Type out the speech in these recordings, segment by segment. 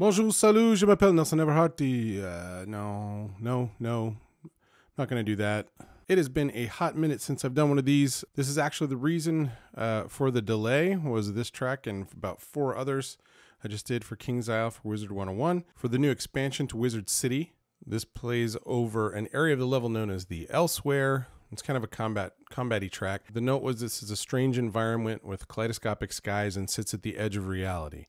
Bonjour, salut, je m'appelle Nelson Everhart. No, I'm not going to do that. It has been a hot minute since I've done one of these. This is actually the reason for the delay, was this track and about 4 others I just did for King's Isle, for Wizard101, for the new expansion to Wizard City. This plays over an area of the level known as the Elsewhere. It's kind of a combat-y track. The note was, this is a strange environment with kaleidoscopic skies and sits at the edge of reality.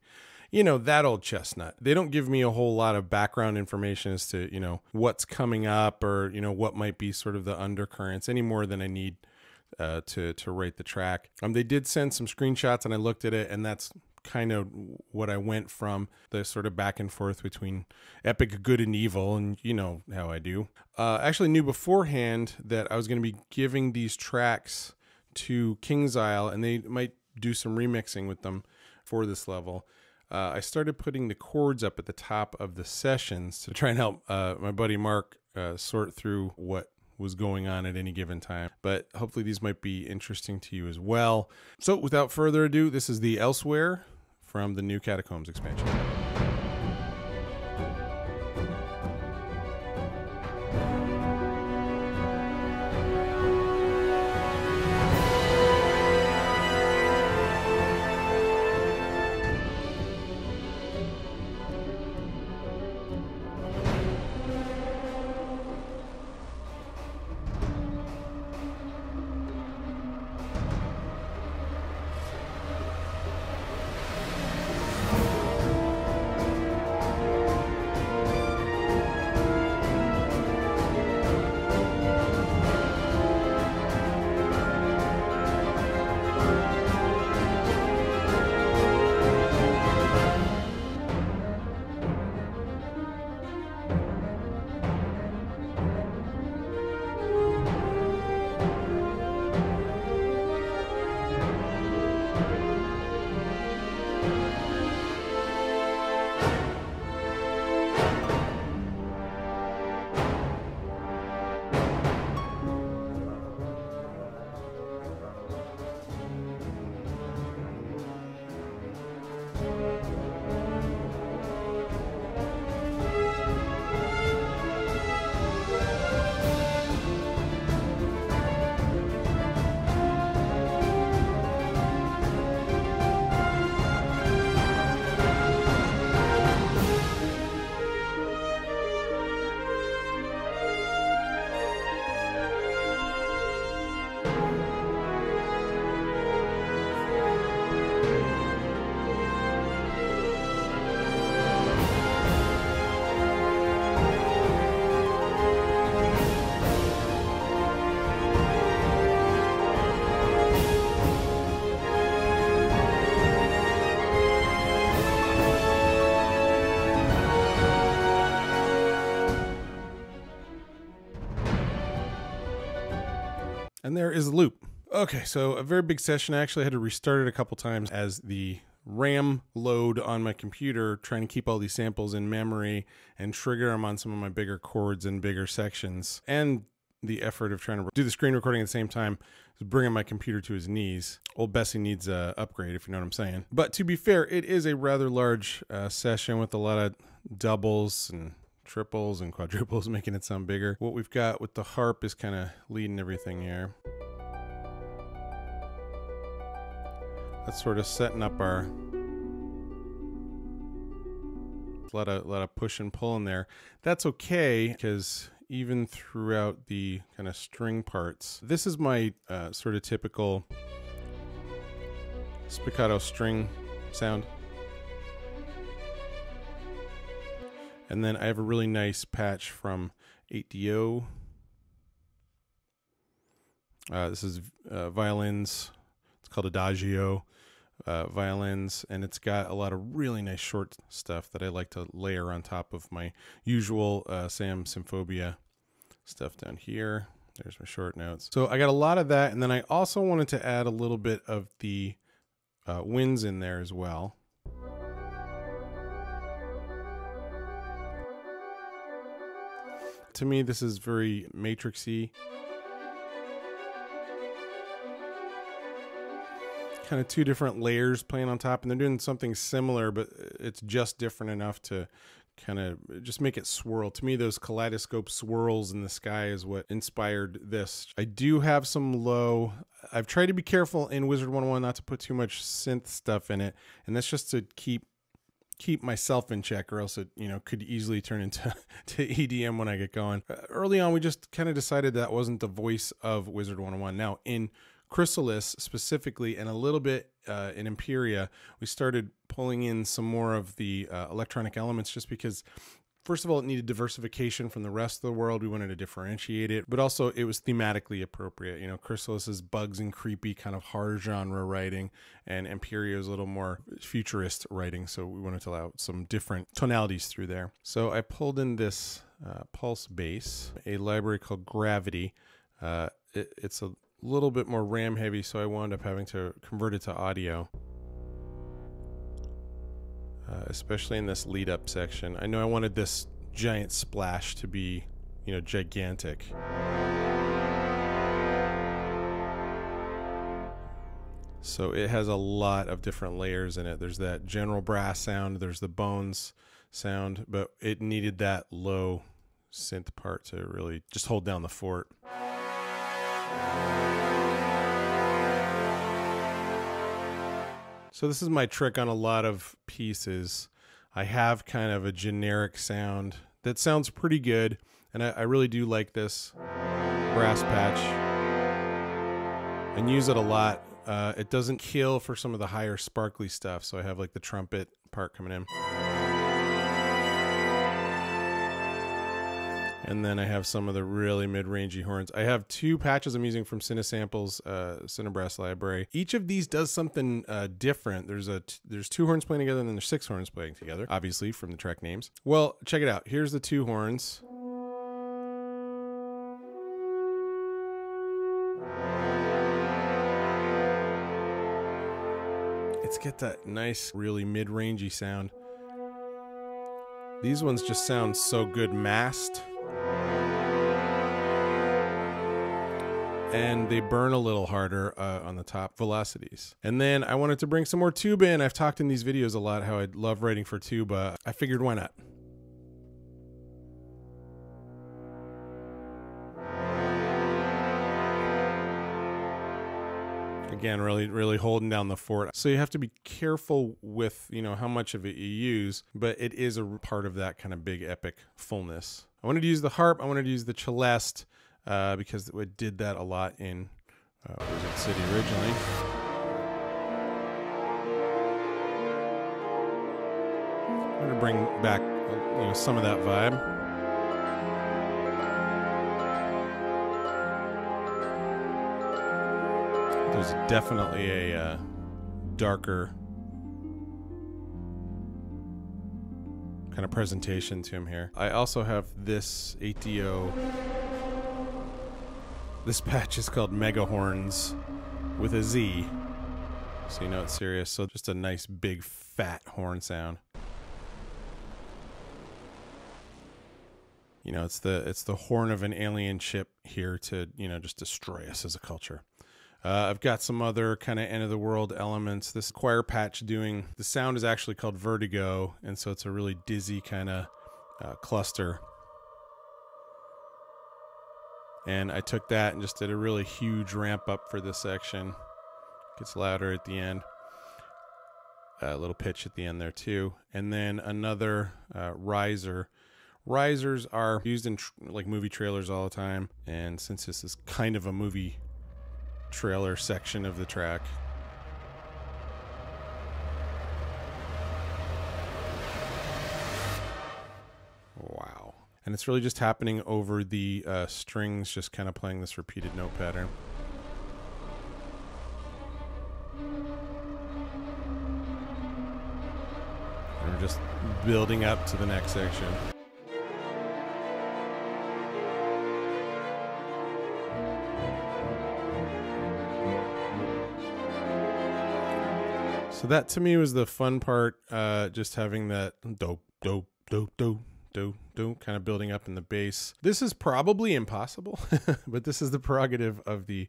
You know, that old chestnut. They don't give me a whole lot of background information as to, you know, what's coming up or, you know, what might be sort of the undercurrents any more than I need to write the track. They did send some screenshots and I looked at it, and that's kind of what I went from, the sort of back and forth between epic good and evil, and you know how I do. Actually knew beforehand that I was going to be giving these tracks to King's Isle and they might do some remixing with them for this level. I started putting the chords up at the top of the sessions to try and help my buddy Mark sort through what was going on at any given time, but hopefully these might be interesting to you as well. So without further ado, this is the Elsewhere from the new Catacombs expansion. And there is a loop. Okay, so a very big session. I actually had to restart it a couple times as the RAM load on my computer, trying to keep all these samples in memory and trigger them on some of my bigger chords and bigger sections. And the effort of trying to do the screen recording at the same time is bringing my computer to his knees. Old Bessie needs an upgrade, if you know what I'm saying. But to be fair, it is a rather large session with a lot of doubles and triples and quadruples, making it sound bigger. What we've got with the harp is kind of leading everything here. That's sort of setting up our a lot of push and pull in there. That's okay, because even throughout the kind of string parts, this is my sort of typical spiccato string sound. And then I have a really nice patch from 8Dio. This is violins. It's called Adagio violins. And it's got a lot of really nice short stuff that I like to layer on top of my usual Sam Symphobia stuff down here. There's my short notes. So I got a lot of that. And then I also wanted to add a little bit of the winds in there as well. To me, this is very matrixy, kind of two different layers playing on top, and they're doing something similar, but it's just different enough to kind of just make it swirl. To me, those kaleidoscope swirls in the sky is what inspired this. I do have some low. I've tried to be careful in Wizard101 not to put too much synth stuff in it, and that's just to keep myself in check, or else it, you know, could easily turn into to EDM when I get going. Early on, we just kind of decided that wasn't the voice of Wizard101. Now, in Chrysalis specifically, and a little bit in Imperia, we started pulling in some more of the electronic elements, just because, first of all, it needed diversification from the rest of the world. We wanted to differentiate it, but also it was thematically appropriate. You know, Chrysalis is bugs and creepy, kind of horror genre writing, and Imperia is a little more futurist writing, so we wanted to allow some different tonalities through there. So I pulled in this pulse bass, a library called Gravity. It's a little bit more RAM heavy, so I wound up having to convert it to audio. Especially in this lead up section. I know I wanted this giant splash to be, you know, gigantic. So it has a lot of different layers in it. There's that general brass sound, there's the bones sound, but it needed that low synth part to really just hold down the fort. So this is my trick on a lot of pieces. I have kind of a generic sound that sounds pretty good, and I really do like this brass patch and use it a lot. It doesn't kill for some of the higher sparkly stuff, so I have like the trumpet part coming in, and then I have some of the really mid-rangey horns. I have two patches I'm using from CineSamples Cinebrass library. Each of these does something different. There's two horns playing together, and then there's six horns playing together, obviously from the track names. Well, check it out. Here's the two horns. It's got that nice, really mid-rangey sound. These ones just sound so good masked. And they burn a little harder on the top velocities. And then I wanted to bring some more tuba in. I've talked in these videos a lot how I love writing for tuba. I figured, why not? Again, really, really holding down the fort. So you have to be careful with, you know, how much of it you use, but it is a part of that kind of big epic fullness. I wanted to use the harp. I wanted to use the celeste. Because we did that a lot in Wizard City originally. I'm gonna bring back, you know, some of that vibe. There's definitely a darker kind of presentation to him here. I also have this 8Dio. This patch is called Mega Horns with a Z, so you know it's serious. So just a nice big fat horn sound. You know, it's the horn of an alien ship here to, you know, just destroy us as a culture. I've got some other kind of end of the world elements. This choir patch doing the sound is actually called Vertigo, and so it's a really dizzy kind of cluster. And I took that and just did a really huge ramp up for this section. Gets louder at the end. A little pitch at the end there too. And then another riser. Risers are used in like movie trailers all the time. And since this is kind of a movie trailer section of the track, and it's really just happening over the strings, just kind of playing this repeated note pattern. And we're just building up to the next section. So that to me was the fun part, just having that dope, dope, dope, dope. Do kind of building up in the bass. This is probably impossible, but this is the prerogative of the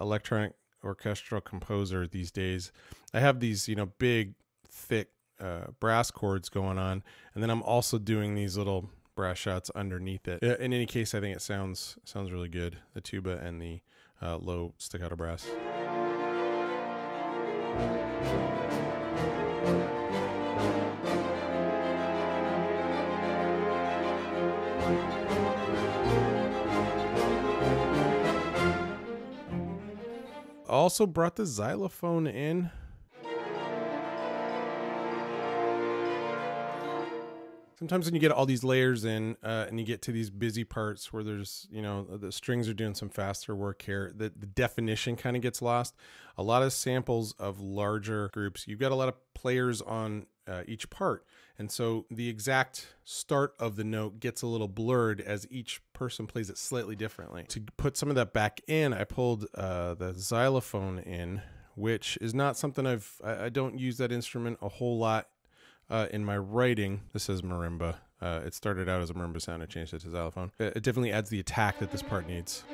electronic orchestral composer these days, I have these, you know, big, thick brass chords going on, and then I'm also doing these little brass shots underneath it. In any case, I think it sounds really good, the tuba and the low staccato brass. Also brought the xylophone in. Sometimes when you get all these layers in and you get to these busy parts where there's, you know, the strings are doing some faster work here, the definition kind of gets lost. A lot of samples of larger groups, you've got a lot of players on each part. And so the exact start of the note gets a little blurred as each person plays it slightly differently. To put some of that back in, I pulled the xylophone in, which is not something I don't use that instrument a whole lot. In my writing, this is marimba. It started out as a marimba sound, I changed it to xylophone. It definitely adds the attack that this part needs.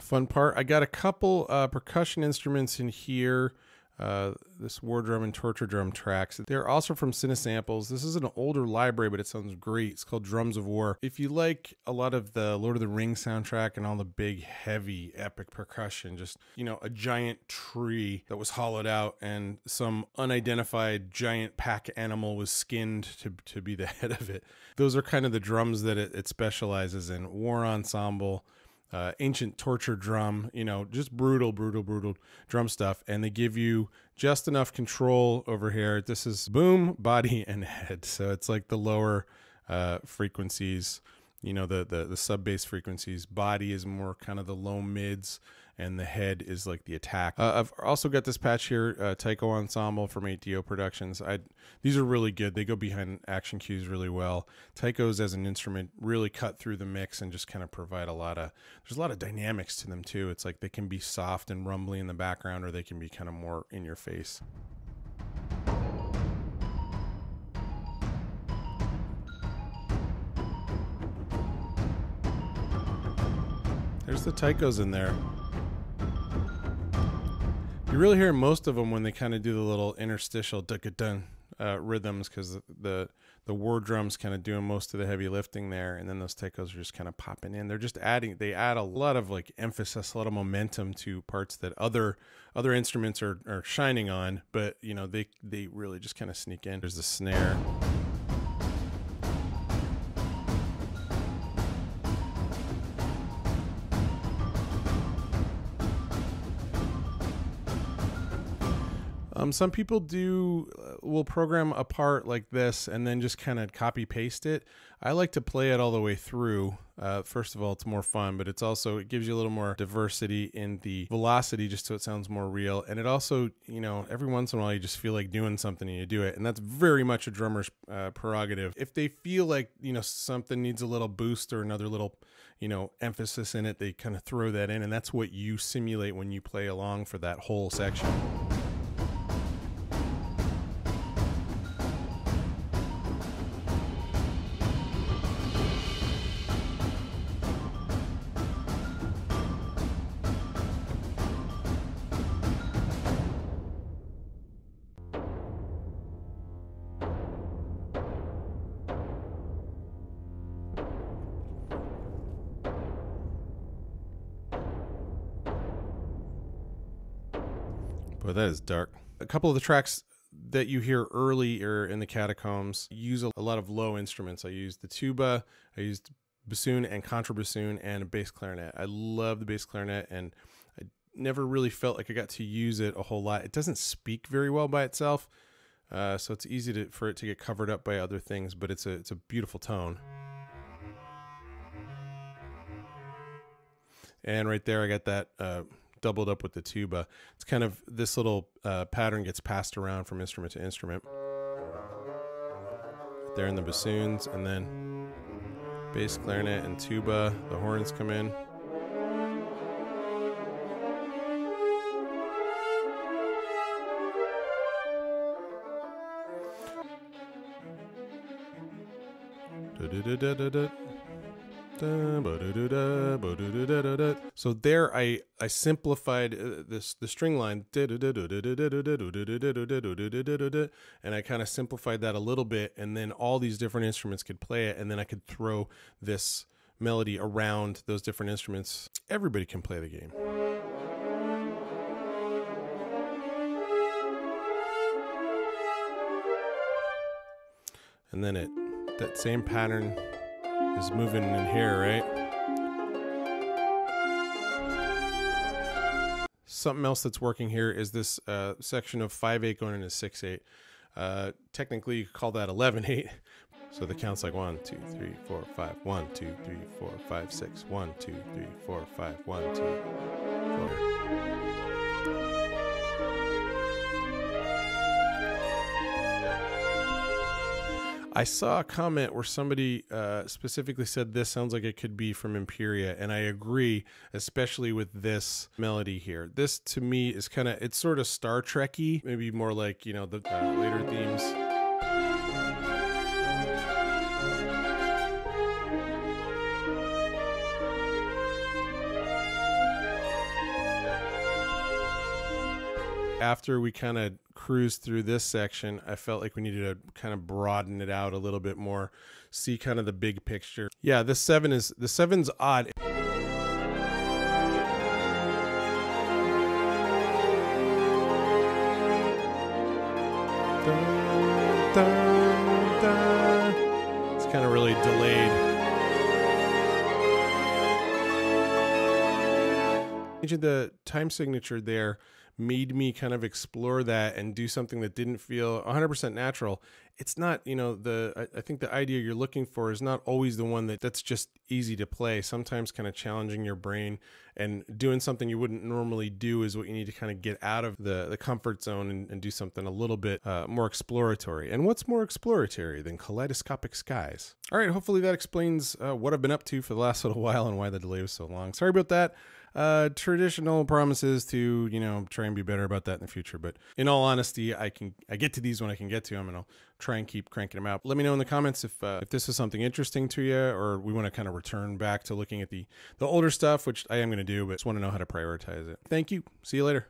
Fun part, I got a couple percussion instruments in here. This war drum and torture drum tracks. They're also from CineSamples. This is an older library, but it sounds great. It's called Drums of War. If you like a lot of the Lord of the Rings soundtrack and all the big, heavy, epic percussion, just, you know, a giant tree that was hollowed out and some unidentified giant pack animal was skinned to be the head of it. Those are kind of the drums that it specializes in. War Ensemble, ancient torture drum, you know, just brutal drum stuff. And they give you just enough control over here. This is boom, body, and head. So it's like the lower frequencies, you know, the sub bass frequencies. Body is more kind of the low mids, and the head is like the attack. I've also got this patch here, Tycho Ensemble from 8Dio Productions. These are really good. They go behind action cues really well. Tychos as an instrument really cut through the mix and just kind of provide a lot of, there's a lot of dynamics to them too. It's like they can be soft and rumbly in the background, or they can be kind of more in your face. There's the Tychos in there. You really hear most of them when they kind of do the little interstitial dun-dun rhythms, because the war drums kind of doing most of the heavy lifting there, and then those Tychos are just kind of popping in. They're just adding, they add a lot of like emphasis, a lot of momentum to parts that other instruments are shining on, but you know, they really just kind of sneak in. There's the snare. Some people will program a part like this and then just kind of copy paste it. I like to play it all the way through. First of all, it's more fun, but it's also, it gives you a little more diversity in the velocity just so it sounds more real. And it also, you know, every once in a while you just feel like doing something and you do it. And that's very much a drummer's prerogative. If they feel like, you know, something needs a little boost or another little, you know, emphasis in it, they kind of throw that in. And that's what you simulate when you play along for that whole section. But that is dark. A couple of the tracks that you hear earlier in the Catacombs use a lot of low instruments. I used the tuba, I used bassoon and contrabassoon, and a bass clarinet. I love the bass clarinet, and I never really felt like I got to use it a whole lot. It doesn't speak very well by itself, so it's easy for it to get covered up by other things, but it's a beautiful tone. And right there I got that doubled up with the tuba. It's kind of this little pattern gets passed around from instrument to instrument. There in the bassoons, and then bass, clarinet, and tuba. The horns come in. So there I simplified the string line, and I kind of simplified that a little bit, and then all these different instruments could play it, and then I could throw this melody around those different instruments. Everybody can play the game. And then it, that same pattern is moving in here, right? Something else that's working here is this section of 5/8 going into 6/8. Technically, you could call that 11/8. So the count's like 1, 2, 3, 4, 5. 1, 2, 3, 4, 5, 6. 1, 2, 3, 4, 5. 1, 2, 4. I saw a comment where somebody specifically said this sounds like it could be from Imperia, and I agree, especially with this melody here. This to me is kind of, it's sort of Star Trek-y, maybe more like, you know, the later themes. After we kind of cruised through this section, I felt like we needed to kind of broaden it out a little bit more, see kind of the big picture. Yeah, the seven is, the seven's odd. It's kind of really delayed. The time signature there made me kind of explore that and do something that didn't feel 100% natural. It's not, you know, I think the idea you're looking for is not always the one that's just easy to play. Sometimes kind of challenging your brain and doing something you wouldn't normally do is what you need to kind of get out of the comfort zone and do something a little bit more exploratory. And what's more exploratory than kaleidoscopic skies? All right, hopefully that explains what I've been up to for the last little while and why the delay was so long. Sorry about that. Traditional promises to, you know, try and be better about that in the future, but in all honesty, I get to these when I can get to them, and I'll try and keep cranking them out. Let me know in the comments if this is something interesting to you, or we want to kind of return back to looking at the older stuff, which I am going to do, but just want to know how to prioritize it. Thank you. See you later.